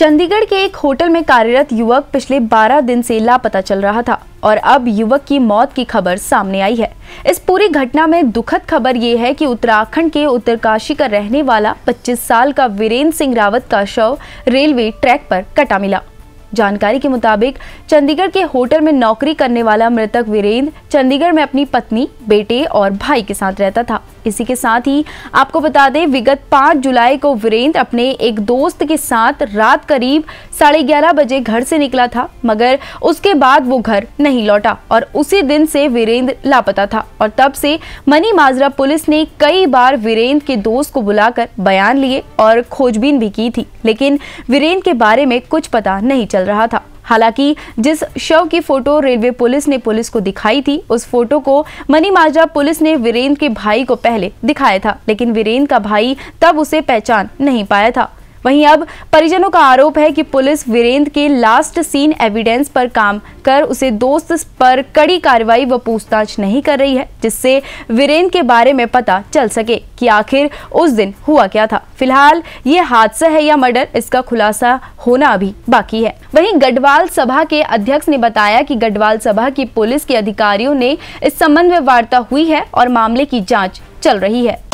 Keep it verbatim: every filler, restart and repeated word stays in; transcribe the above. चंडीगढ़ के एक होटल में कार्यरत युवक पिछले बारह दिन से लापता चल रहा था और अब युवक की मौत की खबर सामने आई है। इस पूरी घटना में दुखद खबर ये है कि उत्तराखंड के उत्तरकाशी का रहने वाला पच्चीस साल का वीरेंद्र सिंह रावत का शव रेलवे ट्रैक पर कटा मिला। जानकारी के मुताबिक चंडीगढ़ के होटल में नौकरी करने वाला मृतक वीरेंद्र चंडीगढ़ में अपनी पत्नी, बेटे और भाई के साथ रहता था। इसी के साथ ही आपको बता दें, विगत पाँच जुलाई को वीरेंद्र अपने एक दोस्त के साथ रात करीब साढ़े ग्यारह बजे घर से निकला था, मगर उसके बाद वो घर नहीं लौटा और उसी दिन से वीरेंद्र लापता था। और तब से मनी माजरा पुलिस ने कई बार वीरेंद्र के दोस्त को बुलाकर बयान लिए और खोजबीन भी की थी, लेकिन वीरेंद्र के बारे में कुछ पता नहीं चल रहा था। हालांकि जिस शव की फोटो रेलवे पुलिस ने पुलिस को दिखाई थी, उस फोटो को मनी माजरा पुलिस ने वीरेंद्र के भाई को पहले दिखाया था, लेकिन वीरेंद्र का भाई तब उसे पहचान नहीं पाया था। वहीं अब परिजनों का आरोप है कि पुलिस वीरेंद्र के लास्ट सीन एविडेंस पर काम कर उसे दोस्त पर कड़ी कार्रवाई व पूछताछ नहीं कर रही है, जिससे वीरेंद्र के बारे में पता चल सके कि आखिर उस दिन हुआ क्या था। फिलहाल ये हादसा है या मर्डर, इसका खुलासा होना अभी बाकी है। वहीं गढ़वाल सभा के अध्यक्ष ने बताया कि गढ़वाल सभा की पुलिस के अधिकारियों ने इस संबंध में वार्ता हुई है और मामले की जाँच चल रही है।